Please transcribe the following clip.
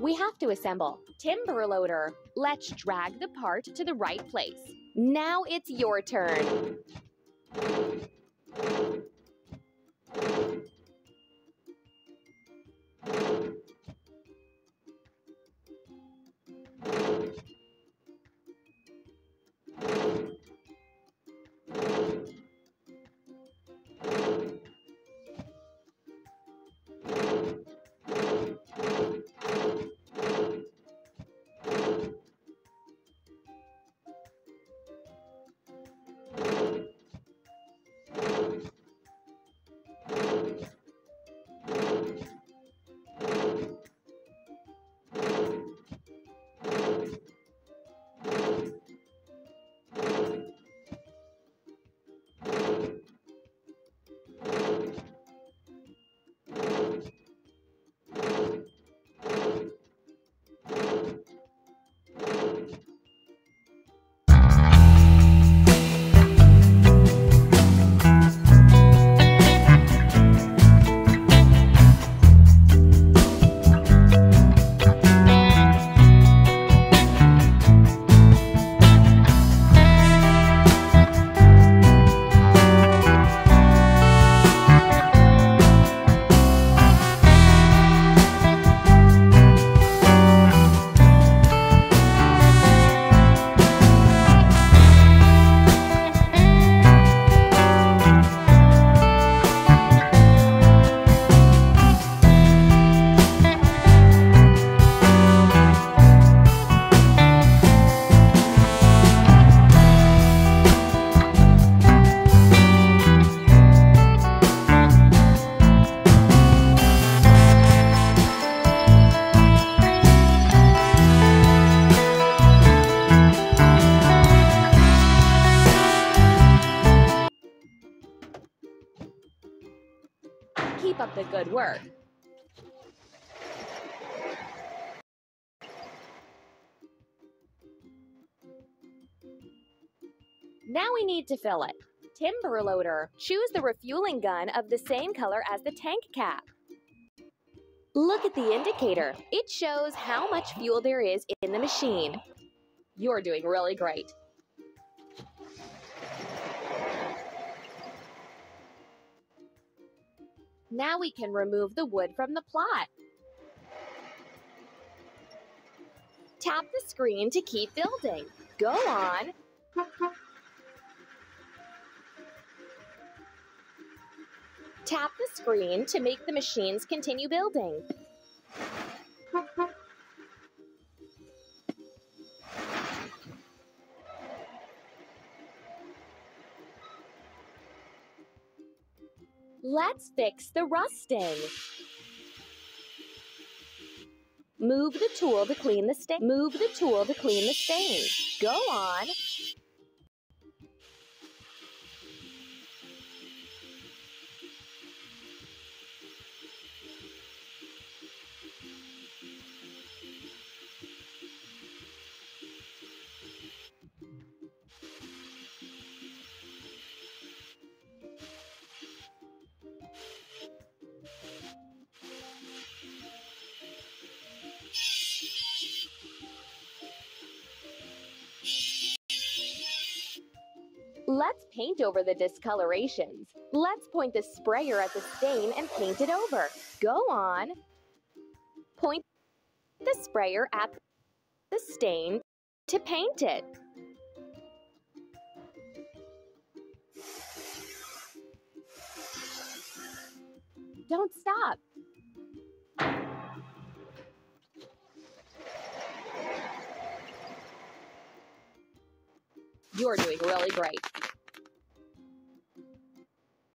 We have to assemble. Timber loader. Let's drag the part to the right place. Now it's your turn. Keep up the good work. Now we need to fill it. Timber loader. Choose the refueling gun of the same color as the tank cap. Look at the indicator. It shows how much fuel there is in the machine. You're doing really great. Now we can remove the wood from the plot. Tap the screen to keep building. Go on. Tap the screen to make the machines continue building. Let's fix the rusting. Move the tool to clean the stain. Go on. Let's paint over the discolorations. Let's point the sprayer at the stain and paint it over. Go on. Point the sprayer at the stain to paint it. Don't stop. You're doing really great.